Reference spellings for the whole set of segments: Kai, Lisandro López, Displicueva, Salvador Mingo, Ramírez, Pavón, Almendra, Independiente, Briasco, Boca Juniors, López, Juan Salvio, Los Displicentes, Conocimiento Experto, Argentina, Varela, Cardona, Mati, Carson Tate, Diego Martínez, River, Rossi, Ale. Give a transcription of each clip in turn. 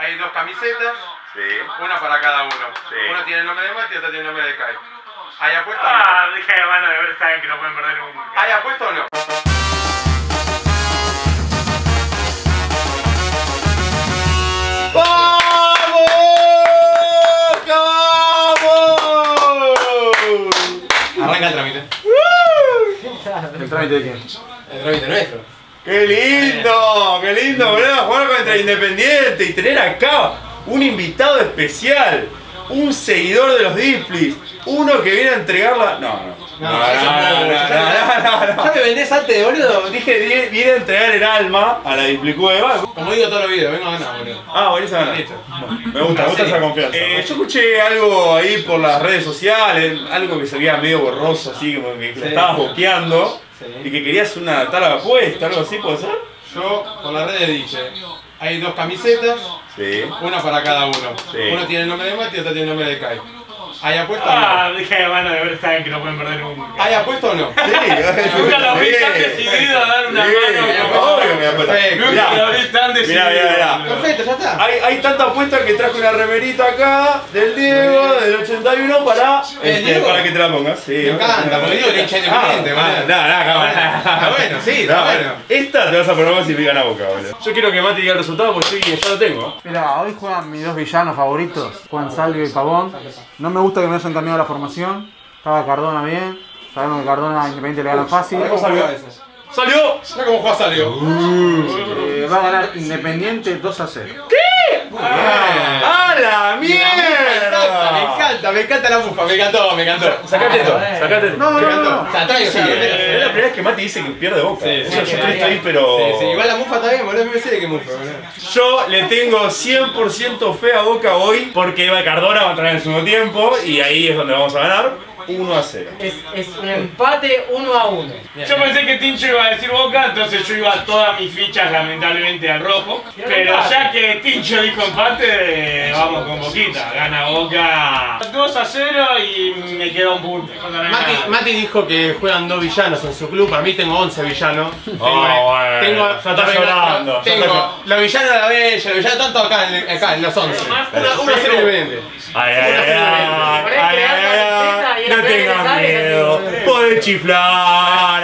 Hay dos camisetas, sí, una para cada uno. Sí. Uno tiene el nombre de Mati y otro tiene el nombre de Kai. ¿Hay apuesta o no? Ah, dije que van a deber saber que no pueden perder ningún. ¿Hay apuesta o no? ¡Vamos! ¡Vamos! Arranca el trámite. ¿El trámite de quién? El trámite nuestro. Qué lindo, volver a jugar contra Independiente y tener acá un invitado especial, un seguidor de los Displis, uno que viene a entregarla. No. Ya me vendés antes, boludo. Dije, viene a entregar el alma a la Displicueva. Como digo todos los videos, vengo a ganar, boludo. Ah, buenísimo, ganar. Me gusta esa confianza. Yo escuché algo ahí por las redes sociales, algo que se veía medio borroso, así como que lo estabas boqueando. Sí. Y que querías una tabla de apuesta, algo así, ¿puede ser? Yo por las redes dije, hay dos camisetas, sí, una para cada uno. Sí. Uno tiene el nombre de Mati y otro tiene el nombre de Kai. ¿Hay apuesta o no? Ah, dije que van a deber saber que no pueden perder nunca. ¿Hay apuesta o no? Sí, nunca los vi tan decidido a dar una mano. Obvio que hay apuesta. Nunca los vi tan decidido. Perfecto, ya está. Hay tanta apuesta que traje una remerita acá del Diego, del 81, para que te la pongas. Sí, me encanta, porque Diego le echa Independiente, man. Está bueno, sí, está bueno. Esta te vas a poner más y pica la boca, boludo. Yo quiero que Mati diga el resultado porque ya lo tengo. Mirá, hoy juegan mis dos villanos favoritos, Juan Salvio y Pavón. No me gusta que me hayan cambiado la formación. Estaba Cardona bien. Sabemos que Cardona a Independiente le ganan fácil. ¿Cómo salió? ¡Salió! ¿Sabés cómo juega Salió? Va a ganar Independiente 2-0. ¿Qué? ¡Ah, la mierda! Me encanta la bufa, me encantó. Sacate esto, No. Es la primera vez que Mati dice que pierde Boca. Sí, igual la mufa está bien, boludo, me parece que mufa. Yo le tengo 100% fe a Boca hoy porque iba Cardona, va a entrar en el segundo tiempo y ahí es donde vamos a ganar. 1-0. Es un empate 1-1. Yo pensé que Tincho iba a decir Boca, entonces yo iba a todas mis fichas lamentablemente al rojo. Pero ya que Tincho dijo empate, vamos con Boquita. Gana Boca 2-0 y me queda un punto. Mati dijo que juegan dos villanos en su club. Para mí tengo 11 villanos. Tengo los villanos de la Bella, los villanos tanto acá en los 11. 1-0 Independiente. No tengas miedo, podés chiflar.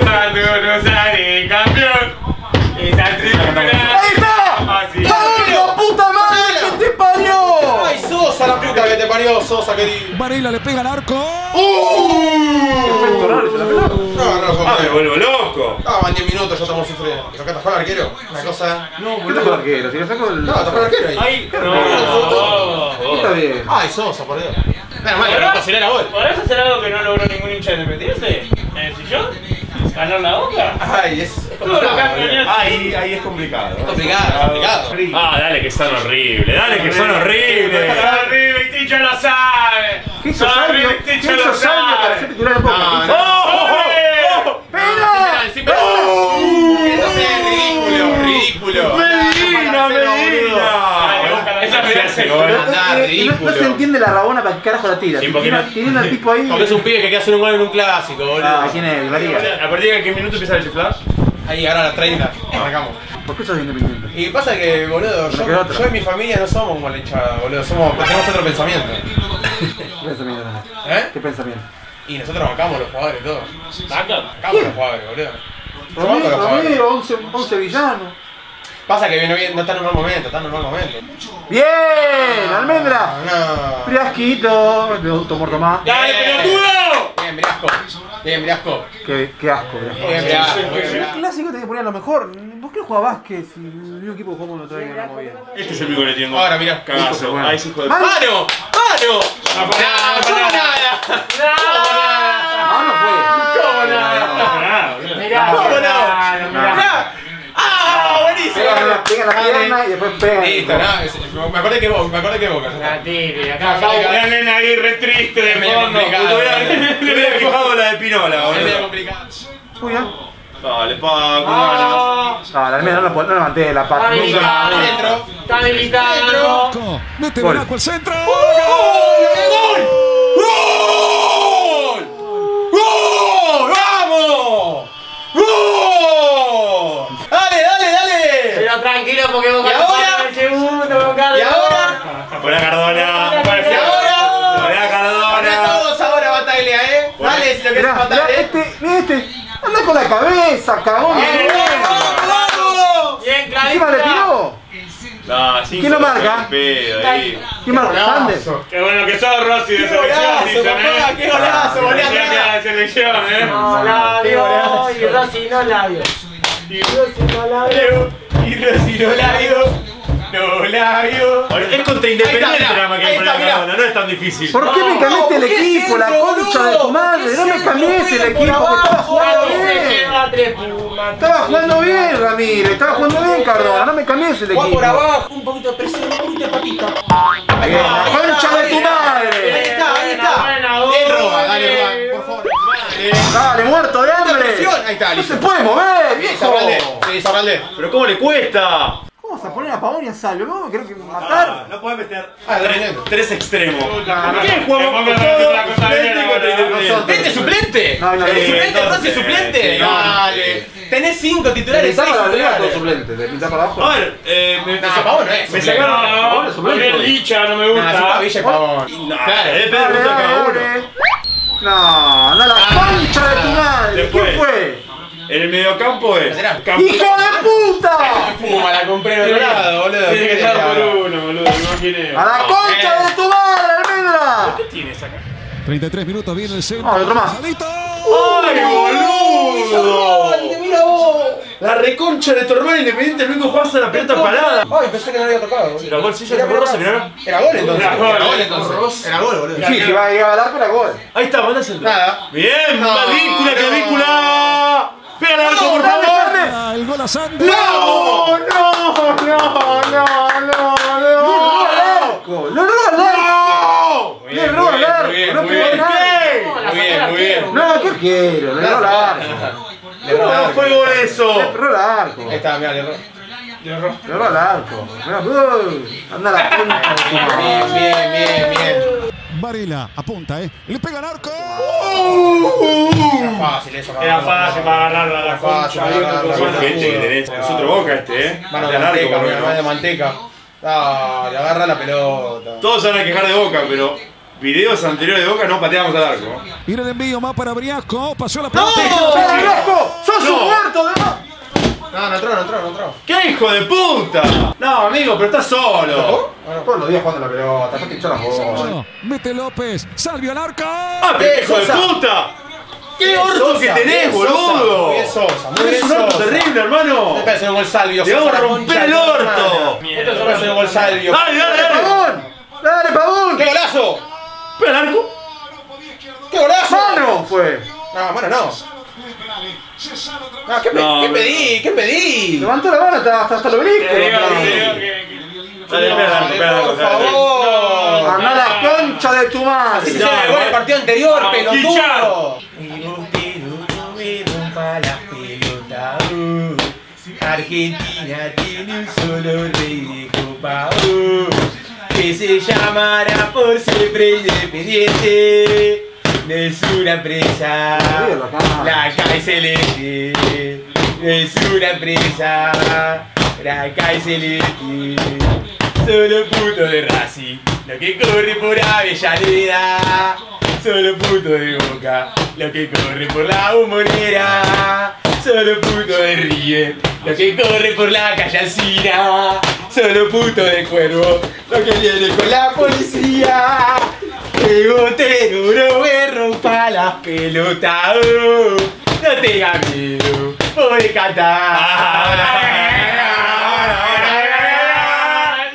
Cuando nos sale campeón, esa tribuna. ¡Ahí está! ¡Ay, la puta madre que te parió! ¡Ay, Sosa, la puta que te parió, Sosa, querido! Varela le pega al arco. No, me vuelvo loco. Van 10 minutos, ya estamos sufriendo. ¿Lo que atajó el arquero? Una cosa. ¿Qué atajó el arquero? Si lo saco el. No, atajó el arquero ahí. Ahí. Está bien. Ay, Sosa, por Dios. Menos mal, pero no cociné la gol. ¿Podrás hacer algo que no logró ningún hincha de Independiente? ¿En el sillón? ¿Ganar la Boca? Ay, es complicado. Ahí es complicado. Es complicado. Dale que son horribles. Dale que son horribles. Tincho lo sabe. ¿Qué hizo Salvio? ¿Qué hizo Salvio para ser titular de Boca? No se entiende la rabona para que carajo la tira. Tiene un tipo ahí. Porque es un pibe que hace un gol en un clásico, boludo. ¿Quién es? ¿A partir de qué minuto empieza el chiflar? Ahí, ahora a las 30. Arrancamos. ¿Por qué sos Independiente? Y pasa que, boludo, yo y mi familia no somos como la hinchada, boludo. Tenemos otro pensamiento. ¿Qué pensamiento? ¿Qué pensamiento? Y nosotros bancamos los jugadores y todo. Bancamos los jugadores, boludo. Romero, 11 villanos. Pasa que no está en un mal momento, ¡Bien! ¡Almendra! No. Briasquito, me gustó muerto más. ¡Dale, pelotudo! Bien, Briasco. Qué asco, Briasco. En el clásico te ponían lo mejor. ¿Vos qué jugabas básquet? Si un equipo jugamos no trae la movida. Este es el pico que le tengo. Ahora mirá, cagazo. Ahí se jode. ¡Mano! ¡Mano! Pega la pierna y después pega. Listo, me acuerdo que Boca. Acá nena ahí re triste de fondo. Le hubiera fijado la de Pinola, boludo. Uy, ¿no? Dale, Paco. No, la almendra no la levanté la pata. Está debilitado. Mete el arco al centro. ¡Gol! ¡Gol! ¡Gol! ¡Vamos! ¡Gol! ¡Dale! Mirá, mirá, este. Anda con la cabeza, cagón. Bien, claro. Encima le tiró. No, ¿quién lo marca? ¿Quién marca? Sandes. Qué bueno que sos, Rossi, de selección. Qué golazo, de selección, No, labio. Y Rossi no labio. No labio. Es contra Independiente el drama que pone Cardona, no es tan difícil. ¿Por qué me cambiaste el equipo, la concha de tu madre? No me cambiaste el equipo, estaba jugando bien. Estaba jugando bien, Ramírez, estaba jugando bien, Cardona, no me cambiaste el equipo. Por abajo, un poquito de presión, un poquito de patita. Ahí va, la concha de tu madre. Ahí está, ahí está. Es roba, dale, Juan, por favor. Dale, muerto de hambre. Ahí está, no se puede mover, viejo. Sí, Sabalde. Pero ¿cómo le cuesta? Vamos a poner a Pavón y a Salvio, ¿no? Creo que matar. No podés meter tres extremos. ¿Qué jugamos con todo? ¿Vente suplente? ¿Suplente? ¿Rossi suplente? Dale. Tenés 5 titulares, 6 suplentes. ¿Te pintás para abajo? A ver, Pavón no es. Me sacaron. Pavón es licha, no me gusta. Villa Pavón. Claro, es Pedro Ruta cada uno. No, anda la concha de tu madre. ¿Quién fue? El mediocampo es. ¡Hijo de puta! Fuma, la compré en otro lado, boludo. Tiene que estar por uno, boludo. ¡A la concha de tu madre, Almendra! ¿Qué tienes acá? 33 minutos, viene el segundo. ¡Otro más! ¡Ay, boludo! ¡Mira vos! La reconcha de tu hermano Independiente, el único jugador de la pelota parada. Ay, pensé que no había tocado, boludo. ¿Era gol? Sí, ya tocó Rossi, mirá. Era gol entonces. Era gol, boludo. Sí, si va a llegar al arco, era gol. Ahí está, manda central. Nada. Bien, clavícula, clavícula. ¡Pégale al arco, por favor! ¡El gol a Santos! ¡No! ¡No! ¡No! ¡No! Le erró al arco. Anda la punta. Bien. Varela apunta, Le pega al arco. Era fácil eso. Era fácil para agarrarlo a la concha. Es otro Boca Mano de manteca, mano de manteca. Dale, agarra la pelota. Todos se van a quejar de Boca, pero videos anteriores de Boca no pateamos al arco. Mira el envío más para Briasco. Pasó la pelota. ¡No! ¡Briasco! ¡Sos un muerto de más! No entró. ¡Qué hijo de puta! No, amigo, pero está solo. Todos los días jugando la pelota, no te echó las bolas. Mete López, Salvio al arco. ¡Ah, pero hijo de puta! ¡Qué orto que tenés, boludo! ¡Qué sosa! ¡Es un orto terrible, hermano! ¡Te parece un gol Salvio! ¡Te vamos a romper el orto! ¡Esto es un gol Salvio! ¡Dale, Pavón! ¡Dale, Pavón! ¡Qué golazo! ¡Pega el arco! ¡Qué golazo! ¡Mano fue! No, mano no. No, ¿Qué pedí? Levantó la mano hasta el obelisco. Dale, por favor. Andá la concha de tu madre. Así se llegó el partido anterior, pelotudo. Argentina tiene un solo rey de Copa U, que se llamará por siempre Independiente. Es una empresa, la Kai celeste. Es una empresa, la Kai celeste. Solo puto de Racing, lo que corre por Avellaneda. Solo puto de Boca, lo que corre por la Bombonera. Solo puto de River, lo que corre por la calle Alcina. Solo puto de Cuervo, lo que viene con la policía. El botero me rompa las pelotas, no tenga miedo, voy a cantar.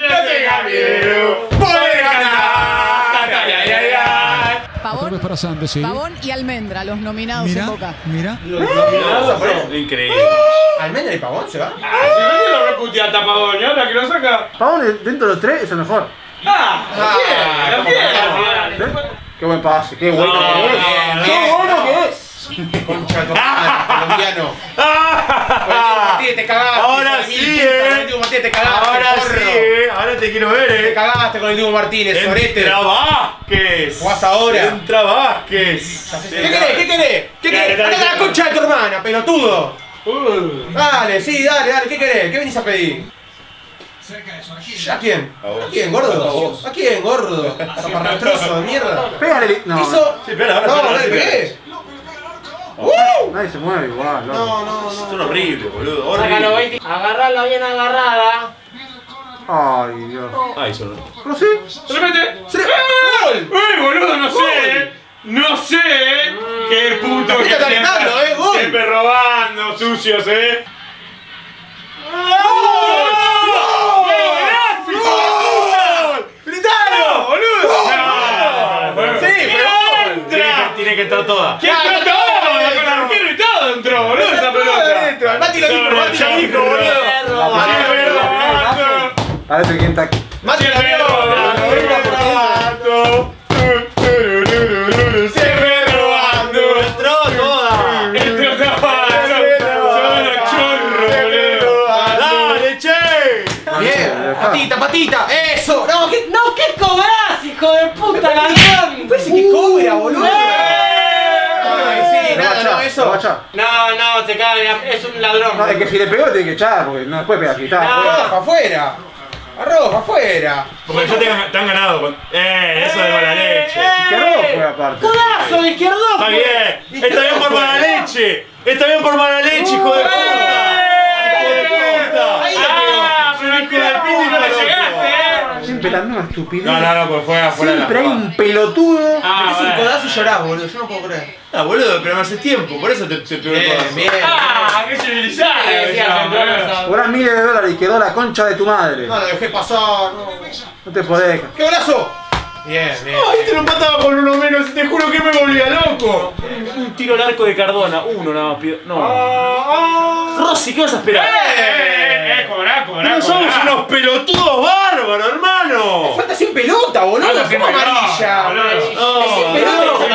No tenga miedo, voy a cantar. Pavón y Almendra, los nominados en Boca. Mira, los nominados son increíbles. ¿Almendra y Pavón se va? Si no se lo reputea hasta Pavón, y ahora que lo saca. Pavón dentro de los tres es el mejor. Qué buen pase, qué bueno que es. Concha de tu madre, colombiano. Te cagaste. Ahora sí, te cagaste. Ahora te quiero ver, Te cagaste con el Diego Martínez, sorete. Entra Vázquez. Jugás ahora. Entra Vázquez. ¿Qué querés? Dale la concha de tu hermana, pelotudo. Dale, dale, ¿qué querés? ¿Qué venís a pedir? ¿A quién? ¿A quién, gordo? ¿A quién, gordo? Zaparrastroso de mierda. Pégale. No, no le pegué. Nadie se mueve igual, loco. No. Son horribles, boludo. Horrible. Agarrala bien agarrada. Ay, Dios. Ay, solo. No sé. ¡Se le mete! ¡Se le mete! ¡Uy, boludo! No sé. No sé. ¡Qué puto! ¡Qué talentado, gol! Siempre robando, sucios, que entró toda. ¿Quién entró toda? Con arquero y todo entró, boludo, esa pelota. Mati lo dijo, Mati lo dijo, boludo. Mati lo vio. Parece que está aquí. Mati lo vio. Siempre robando. Entró toda. Entró toda. Son los chorros, boludo. Dale, che. Bien. Patita, patita. Eso. No, ¿qué cobrás, hijo de puta, ladrón? Parece que cobra, boludo. No, se cae, es un ladrón. No, es que si le pegó tiene que echar, porque no después pega quitar. Arroja afuera. Arroja afuera. Porque ya te han ganado. Eso de mala leche. Izquierdo fue aparte. ¡Codazo de izquierdo! Está bien. Está bien por mala leche. Está bien por mala leche, hijo de puta. Ahí la pegó. No, pues fuera, fuera. Siempre hay un pelotudo. Es un codazo y llorás, boludo. Yo no puedo creer. Ah, boludo, pero no hace tiempo, por eso te pegó el codazo. Bien. ¡Ah, qué civilizado! Cobrás $1000 y quedó la concha de tu madre. No, lo dejé pasar, no. No te podés. ¡Qué brazo! Bien. Ay, este lo empataba con uno menos, te juro que me volvía loco. Un tiro al arco de Cardona, uno nada más pido. No. Rossi, ¿qué vas a esperar? No somos unos pelotudos bárbaros, hermano. Me falta sin pelota, boludo. Como amarilla. Sin pelota.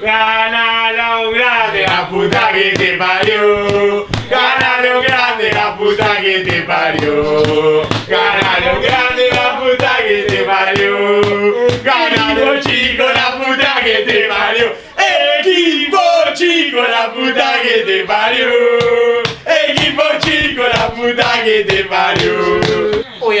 Ganalo grande, la puta que te parió. Ganalo grande, la puta que te parió. Ganalo grande, la puta que te parió. Ganalo chico, la puta que te parió. Equipo chico, la puta que te parió. Equipo chico, la puta que te parió. Uy,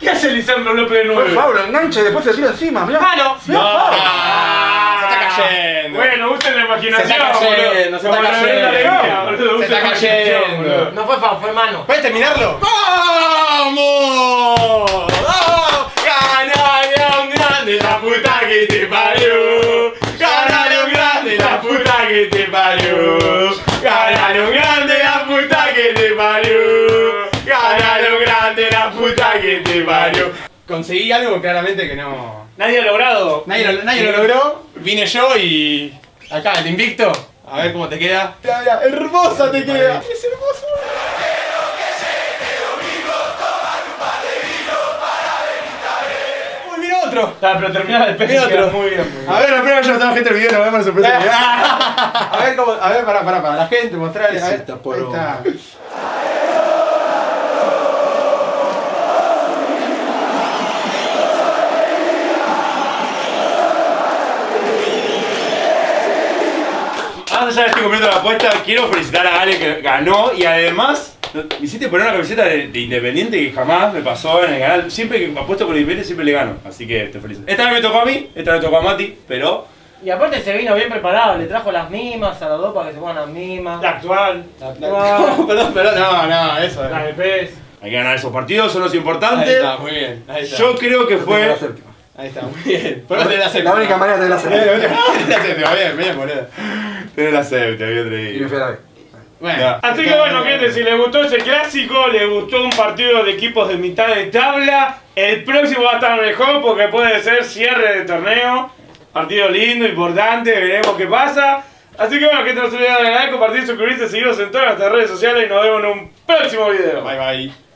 ¿Qué hace Lisandro López de 9? Por favor, lo engancha y después se tira encima. ¡Mano! Cayendo. Bueno, usen la imaginación. Se está cayendo. No fue foul, fue mano. ¿Puedes terminarlo? ¡Vamos! Canaleón grande, la puta que te parió. Canaleón grande, la puta que te parió. Canaleón grande, la puta que te parió. Canaleón grande, la puta que te parió. Conseguí algo claramente que no. Nadie ha logrado. Nadie lo logró. Vine yo y. Acá, el invicto. A ver cómo te queda. Hermosa te queda. Es hermoso. Quiero que se te domingo tomar un par de vino para deleitarme. Mira otro. Pero terminaba el pez. Muy bien. A ver, la primera vez ya estaba gente del video, nos vemos la sorpresa. A ver cómo. A ver, para la gente, mostrarles. Ahí está. Más allá de este completo de la apuesta, quiero felicitar a Ale que ganó y además me hiciste poner una camiseta de Independiente que jamás me pasó en el canal. Siempre que apuesto por Independiente siempre le gano, así que te felicito. Esta vez me tocó a mí, esta vez me tocó a Mati, pero... Y aparte se vino bien preparado, le trajo las mimas a los dos para que se pongan las mimas. La actual. Perdón, no, eso es. La de PES. Hay que ganar esos partidos, son los importantes. Ahí está, muy bien. Ahí está. Yo creo que fue... Ahí está, muy bien. La única manera de la séptima. Bien, boludo. Tenés la séptima, bien traído. Y me fui a la vez. Bueno. Así que bueno, gente, si les gustó ese clásico, les gustó un partido de equipos de mitad de tabla, el próximo va a estar mejor porque puede ser cierre de torneo. Partido lindo, importante, veremos qué pasa. Así que bueno, gente, no se olviden de compartir, suscribirse, seguirnos en todas nuestras redes sociales y nos vemos en un próximo video. Bye.